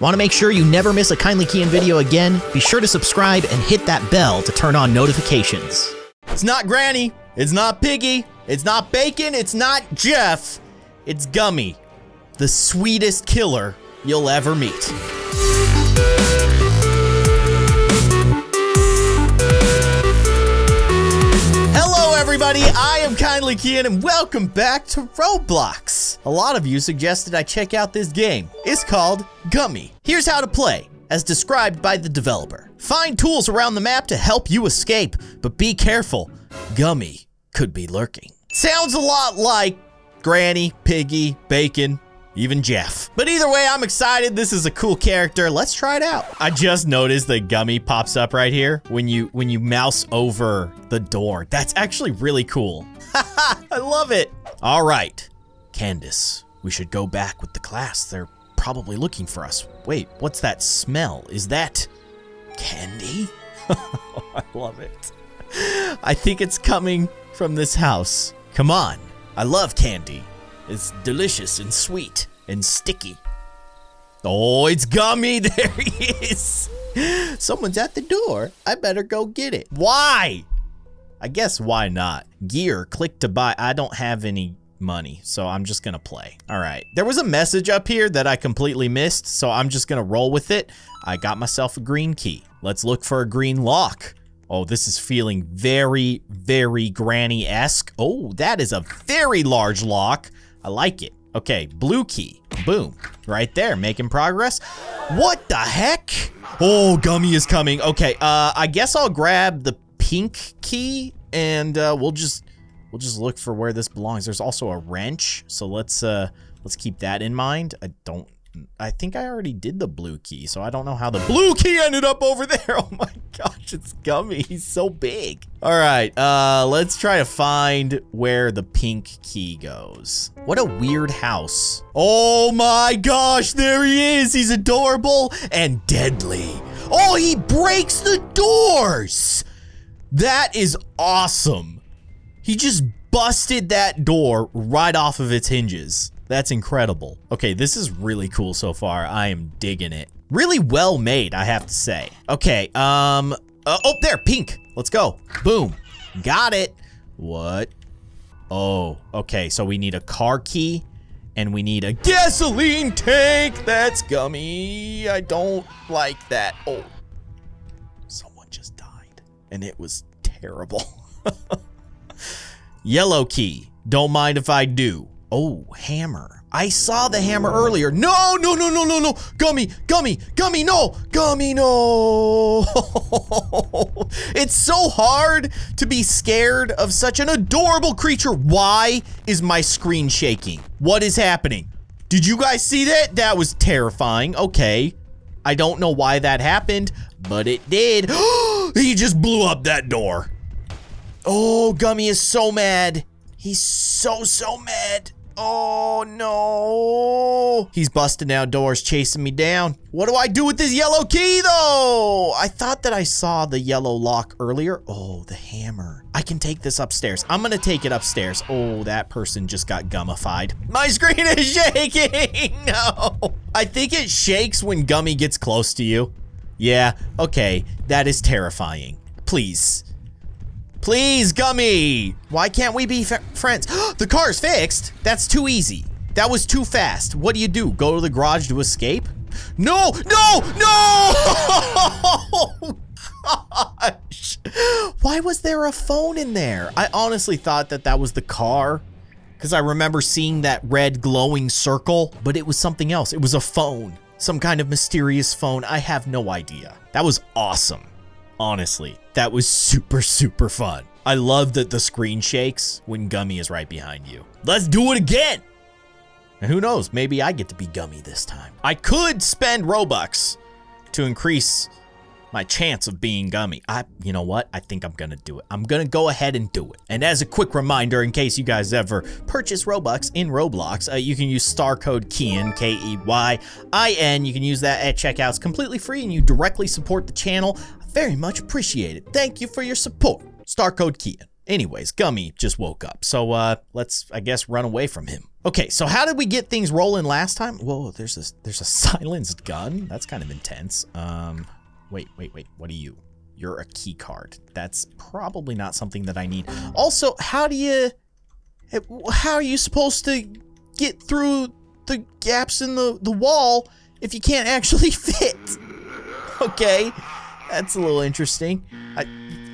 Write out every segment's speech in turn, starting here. Want to make sure you never miss a Kindly Keyin video again? Be sure to subscribe and hit that bell to turn on notifications. It's not Granny, it's not Piggy, it's not Bacon, it's not Jeff, it's Gummy, the sweetest killer you'll ever meet. Everybody, I am Kindly Keyin and welcome back to Roblox. A lot of you suggested I check out this game. It's called Gummy. Here's how to play, as described by the developer. Find tools around the map to help you escape, but be careful. Gummy could be lurking. Sounds a lot like Granny, Piggy, Bacon, even Jeff. But either way, I'm excited. This is a cool character. Let's try it out. I just noticed that Gummy pops up right here when you mouse over the door. That's actually really cool. Haha, I love it. All right, Candace, we should go back with the class. They're probably looking for us. Wait, what's that smell? Is that candy? I love it. I think it's coming from this house. Come on, I love candy. It's delicious and sweet and sticky. Oh, it's Gummy. There he is. Someone's at the door. I better go get it. Why? I guess why not? Gear, click to buy. I don't have any money, so I'm just gonna play. All right. There was a message up here that I completely missed, so I'm just gonna roll with it. I got myself a green key. Let's look for a green lock. Oh, this is feeling very, very Granny-esque. Oh, that is a very large lock. I like it. Okay, blue key. Boom. Right there, making progress. What the heck? Oh, Gummy is coming. Okay, I guess I'll grab the pink key and we'll just look for where this belongs. There's also a wrench, so let's keep that in mind. I think I already did the blue key, so I don't know how the blue key ended up over there. Oh my gosh, it's Gummy. He's so big. All right, let's try to find where the pink key goes. What a weird house. Oh my gosh, there he is. He's adorable and deadly. Oh, he breaks the doors. That is awesome. He just busted that door right off of its hinges. That's incredible. Okay, this is really cool so far. I am digging it. Really well made, I have to say. Okay, oh, there, pink. Let's go. Boom. Got it. What? Oh, okay, so we need a car key and we need a gasoline tank. That's Gummy. I don't like that. Oh, someone just died and it was terrible. Yellow key. Don't mind if I do. Oh, hammer. I saw the hammer earlier. No, no, no, no, no, no. Gummy, Gummy, Gummy, no. Gummy, no. It's so hard to be scared of such an adorable creature. Why is my screen shaking? What is happening? Did you guys see that? That was terrifying. Okay. I don't know why that happened, but it did. He just blew up that door. Oh, Gummy is so mad. He's so, so mad. Oh no. He's busting down doors, chasing me down. What do I do with this yellow key though? I thought that I saw the yellow lock earlier. Oh, the hammer. I can take this upstairs. I'm gonna take it upstairs. Oh, that person just got gummified. My screen is shaking. No. I think it shakes when Gummy gets close to you. Yeah, okay. That is terrifying. Please. Please, Gummy! Why can't we be friends? The car's fixed! That's too easy. That was too fast. What do you do? Go to the garage to escape? No! No! No! Oh, gosh! Why was there a phone in there? I honestly thought that that was the car, because I remember seeing that red glowing circle, but it was something else. It was a phone. Some kind of mysterious phone. I have no idea. That was awesome. Honestly, that was super, super fun. I love that the screen shakes when Gummy is right behind you. Let's do it again. And who knows, maybe I get to be Gummy this time. I could spend Robux to increase my chance of being Gummy. You know what? I think I'm gonna do it. I'm gonna go ahead and do it. And as a quick reminder, in case you guys ever purchase Robux in Roblox, you can use star code Keyin, K-E-Y-I-N. You can use that at checkout. It's completely free and you directly support the channel. Very much appreciate it. Thank you for your support. Star code Keyin. Anyways, Gummy just woke up, so let's, I guess, run away from him. Okay, so how did we get things rolling last time? Whoa, there's a silenced gun. That's kind of intense. Wait. What are you? You're a key card. That's probably not something that I need. Also, how are you supposed to get through the gaps in the wall if you can't actually fit? Okay, that's a little interesting.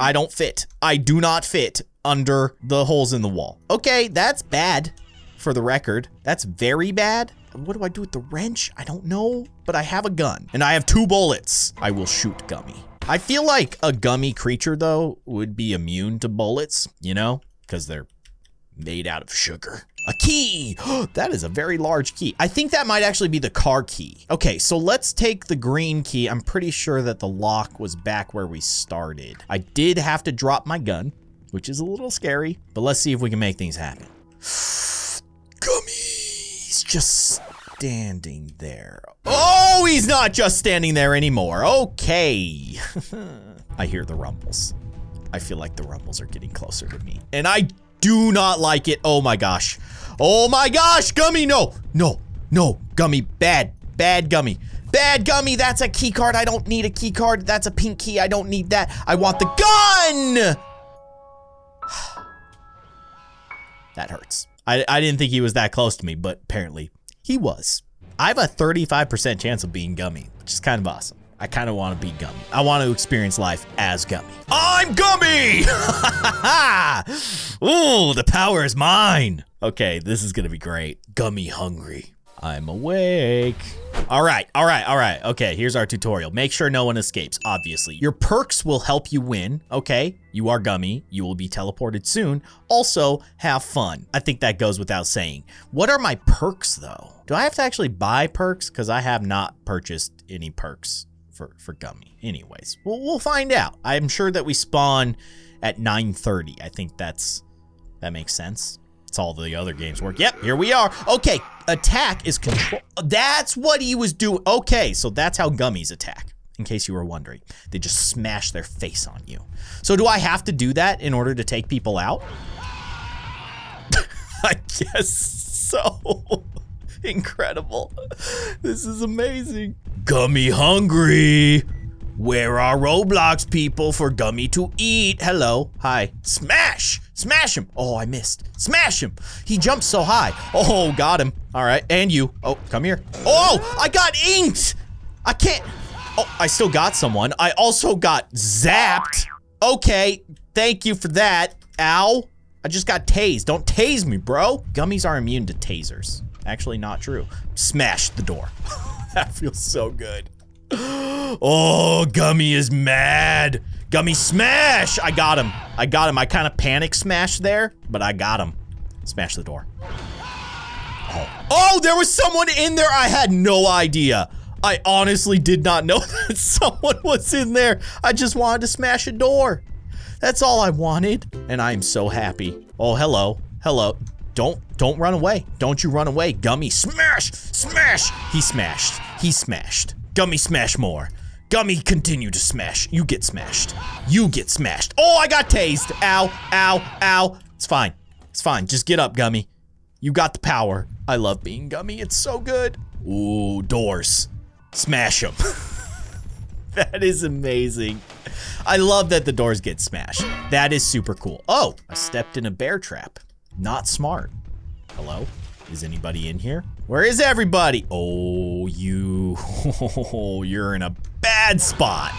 I don't fit. I do not fit under the holes in the wall. Okay, that's bad for the record. That's very bad. What do I do with the wrench? I don't know, but I have a gun and I have 2 bullets. I will shoot Gummy. I feel like a gummy creature though would be immune to bullets, you know, because they're made out of sugar. A key. That is a very large key. I think that might actually be the car key. Okay, so let's take the green key. I'm pretty sure that the lock was back where we started. I did have to drop my gun, which is a little scary, but let's see if we can make things happen. Gummy's just standing there. Oh, he's not just standing there anymore. Okay. I hear the rumbles. I feel like the rumbles are getting closer to me, and I do not like it. Oh my gosh. Oh my gosh, Gummy, no. No, no, Gummy, bad. Bad Gummy. Bad Gummy, that's a key card. I don't need a key card. That's a pink key. I don't need that. I want the gun. That hurts. I didn't think he was that close to me, but apparently he was. I have a 35% chance of being Gummy, which is kind of awesome. I kind of want to be Gummy. I want to experience life as Gummy. I'm Gummy! Ooh, the power is mine. Okay, this is going to be great. Gummy hungry. I'm awake. All right. Okay, here's our tutorial. Make sure no one escapes, obviously. Your perks will help you win, okay? You are Gummy. You will be teleported soon. Also, have fun. I think that goes without saying. What are my perks, though? Do I have to actually buy perks? Because I have not purchased any perks for Gummy. Anyways, we'll find out. I'm sure that we spawn at 9:30. I think that makes sense. It's all the other games work. Yep, here we are. Okay, attack is control. That's what he was doing. Okay, so that's how Gummies attack, in case you were wondering. They just smash their face on you. So do I have to do that in order to take people out? I guess so. Incredible. This is amazing. Gummy hungry. Where are Roblox people for Gummy to eat? Hello. Hi. Smash. Smash him. Oh, I missed. Smash him. He jumped so high. Oh, got him. All right. And you. Oh, come here. Oh, I got inked. I can't. Oh, I still got someone. I also got zapped. Okay. Thank you for that. Ow. I just got tased. Don't tase me, bro. Gummies are immune to tasers. Actually, not true. Smash the door. That feels so good. Oh, Gummy is mad. Gummy smash. I got him. I kind of panic smashed there, but I got him. Smash the door. Oh, there was someone in there. I had no idea. I honestly did not know that someone was in there. I just wanted to smash a door. That's all I wanted. And I'm so happy. Oh, hello. Hello. Don't run away. Don't you run away, Gummy. Smash! Smash! He smashed. He smashed. Gummy, smash more. Gummy, continue to smash. You get smashed. You get smashed. Oh, I got tased. Ow, ow, ow. It's fine. It's fine. Just get up, Gummy. You got the power. I love being Gummy. It's so good. Ooh, doors. Smash them. That is amazing. I love that the doors get smashed. That is super cool. Oh, I stepped in a bear trap. Not smart. Hello? Is anybody in here? Where is everybody? Oh, you're in a bad spot.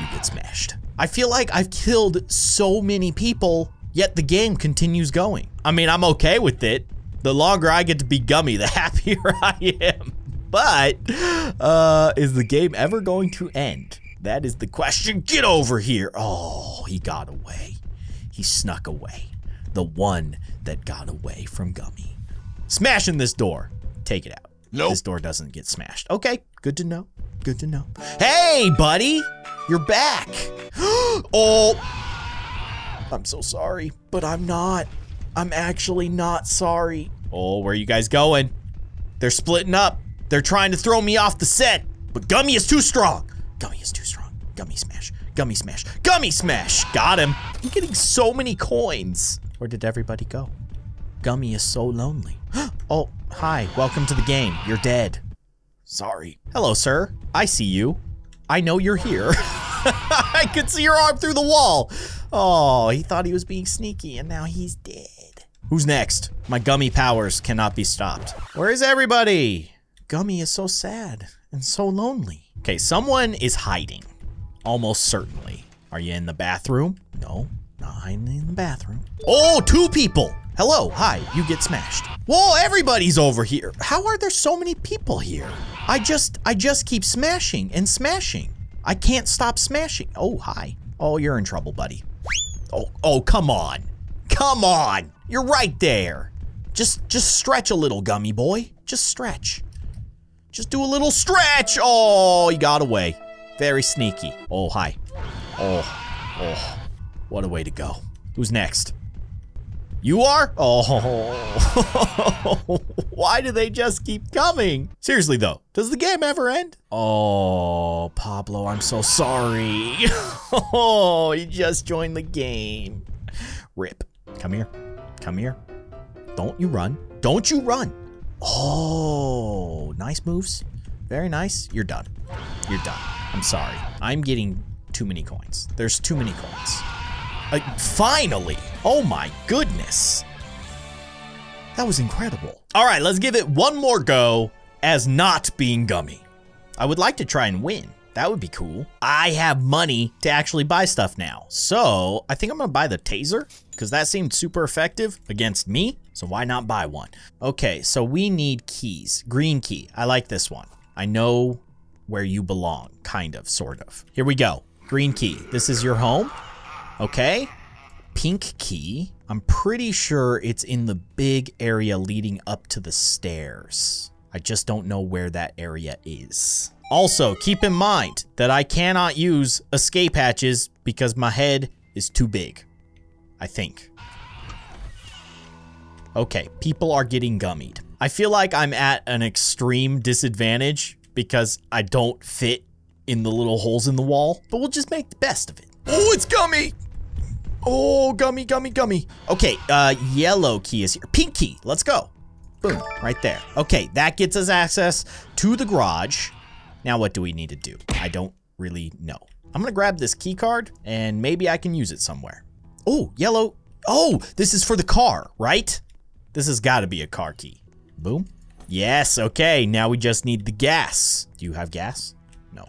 You get smashed. I feel like I've killed so many people, yet the game continues going. I mean, I'm okay with it. The longer I get to be Gummy, the happier I am. But, is the game ever going to end? That is the question. Get over here. Oh, he got away. He snuck away. The one that got away from Gummy. Smashing this door. Take it out. Nope. This door doesn't get smashed. Okay, good to know. Good to know. Hey, buddy, you're back. Oh, I'm so sorry, but I'm not. I'm actually not sorry. Oh, where are you guys going? They're splitting up. They're trying to throw me off the set, but Gummy is too strong. Gummy is too strong. Gummy smash. Gummy smash. Gummy smash! Got him. I'm getting so many coins. Where did everybody go? Gummy is so lonely. Oh, hi. Welcome to the game. You're dead. Sorry. Hello, sir. I see you. I know you're here. I could see your arm through the wall. Oh, he thought he was being sneaky, and now he's dead. Who's next? My gummy powers cannot be stopped. Where is everybody? Gummy is so sad and so lonely. Okay, someone is hiding, almost certainly. Are you in the bathroom? No, not hiding in the bathroom. Oh, two people. Hello, hi, you get smashed. Whoa, everybody's over here. How are there so many people here? I just keep smashing and smashing. I can't stop smashing. Oh, hi. Oh, you're in trouble, buddy. Oh, come on. Come on. You're right there. Just stretch a little, gummy boy. Just stretch. Just do a little stretch. Oh, he got away. Very sneaky. Oh, hi. Oh, what a way to go. Who's next? You are? Oh, why do they just keep coming? Seriously though, does the game ever end? Oh, Pablo, I'm so sorry. Oh, he just joined the game. Rip. Come here. Come here. Don't you run. Don't you run. Oh, nice moves. Very nice. You're done. You're done. I'm sorry. I'm getting too many coins. There's too many coins. Finally. Oh my goodness. That was incredible. All right, let's give it one more go as not being gummy. I would like to try and win. That would be cool. I have money to actually buy stuff now. So I think I'm gonna buy the taser because that seemed super effective against me. So why not buy one? Okay, so we need keys. Green key. I like this one. I know where you belong, kind of, sort of. Here we go. Green key. This is your home. Okay. Pink key. I'm pretty sure it's in the big area leading up to the stairs. I just don't know where that area is. Also, keep in mind that I cannot use escape hatches because my head is too big, I think. Okay, people are getting gummied. I feel like I'm at an extreme disadvantage because I don't fit in the little holes in the wall, but we'll just make the best of it. Oh, it's gummy! Oh, gummy, gummy, gummy. Okay, yellow key is here. Pink key, let's go. Boom, right there. Okay, that gets us access to the garage. Now what do we need to do? I don't really know. I'm gonna grab this key card and maybe I can use it somewhere. Oh, yellow. Oh, this is for the car, right? This has gotta be a car key. Boom. Yes, okay, now we just need the gas. Do you have gas? No.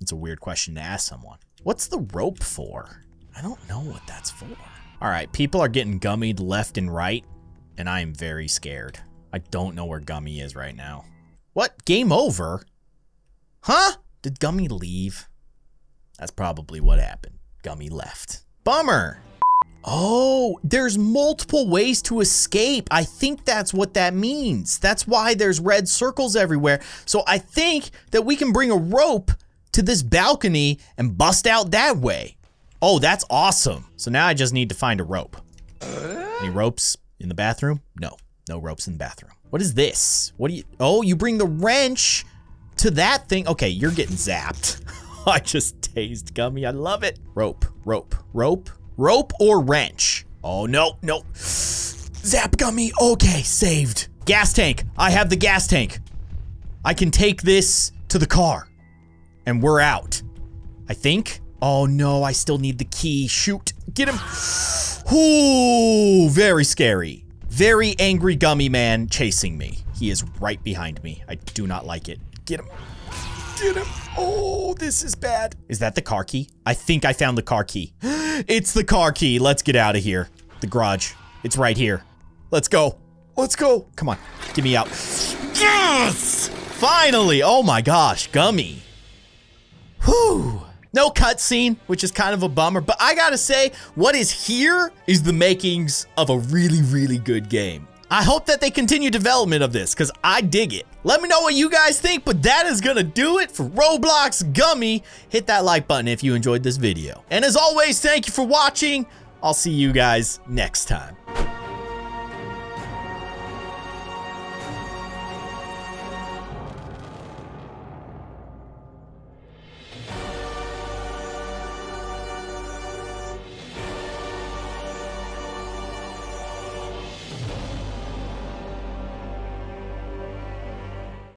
It's a weird question to ask someone. What's the rope for? I don't know what that's for. All right, people are getting gummied left and right, and I am very scared. I don't know where Gummy is right now. What? Game over? Huh? Did Gummy leave? That's probably what happened. Gummy left. Bummer. Oh, there's multiple ways to escape. I think that's what that means. That's why there's red circles everywhere. So I think that we can bring a rope to this balcony and bust out that way. Oh, that's awesome. So now I just need to find a rope. Any ropes in the bathroom? No, no ropes in the bathroom. What is this? What do you, oh, you bring the wrench to that thing. Okay, you're getting zapped. I just tased Gummy. I love it. Rope or wrench. Oh, no, no. Zap Gummy. Okay, saved. Gas tank. I have the gas tank. I can take this to the car and we're out, I think. Oh, no, I still need the key. Shoot. Get him. Ooh, very scary. Very angry Gummy man chasing me. He is right behind me. I do not like it. Get him. Get him. Oh, this is bad. Is that the car key? I think I found the car key. It's the car key. Let's get out of here. The garage. It's right here. Let's go. Let's go. Come on. Get me out. Yes! Finally. Oh my gosh, Gummy. Whew. No cutscene, which is kind of a bummer, but I gotta say, what is here is the makings of a really, really good game. I hope that they continue development of this because I dig it. Let me know what you guys think, but that is gonna do it for Roblox Gummy. Hit that like button if you enjoyed this video. And as always, thank you for watching. I'll see you guys next time.